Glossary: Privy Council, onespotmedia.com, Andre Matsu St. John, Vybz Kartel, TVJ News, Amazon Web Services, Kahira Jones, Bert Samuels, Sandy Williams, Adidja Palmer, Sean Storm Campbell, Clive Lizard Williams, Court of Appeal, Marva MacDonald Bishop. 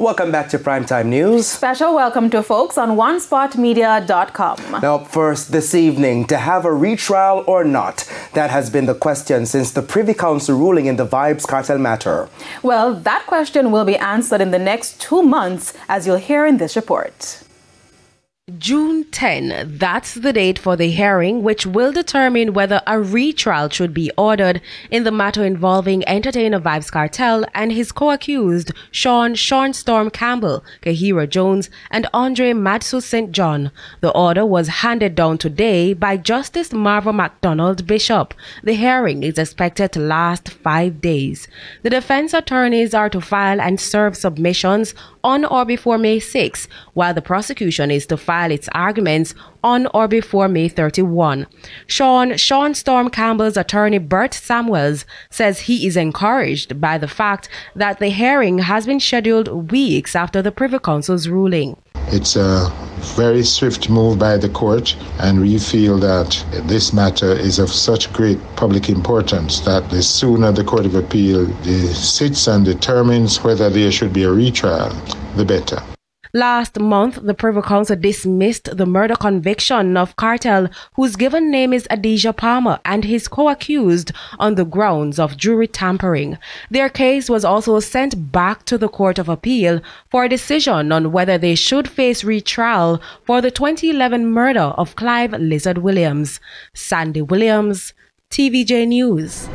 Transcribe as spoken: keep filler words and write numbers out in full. Welcome back to Primetime News. Special welcome to folks on one spot media dot com. Now, first this evening, to have a retrial or not, that has been the question since the Privy Council ruling in the Vybz Kartel matter. Well, that question will be answered in the next two months, as you'll hear in this report. June tenth, that's the date for the hearing, which will determine whether a retrial should be ordered in the matter involving entertainer Vybz Kartel and his co-accused Sean Sean Storm Campbell, Kahira Jones, and Andre Matsu Saint John. The order was handed down today by Justice Marva MacDonald Bishop. The hearing is expected to last five days. The defense attorneys are to file and serve submissions on or before May sixth, while the prosecution is to file its arguments on or before May thirty-first. Sean, Sean Storm Campbell's attorney Bert Samuels says he is encouraged by the fact that the hearing has been scheduled weeks after the Privy Council's ruling. It's a very swift move by the court, and we feel that this matter is of such great public importance that the sooner the Court of Appeal sits and determines whether there should be a retrial, the better. Last month, the Privy Council dismissed the murder conviction of Kartel, whose given name is Adidja Palmer, and his co-accused on the grounds of jury tampering. Their case was also sent back to the Court of Appeal for a decision on whether they should face retrial for the twenty eleven murder of Clive Lizard Williams. Sandy Williams, T V J News.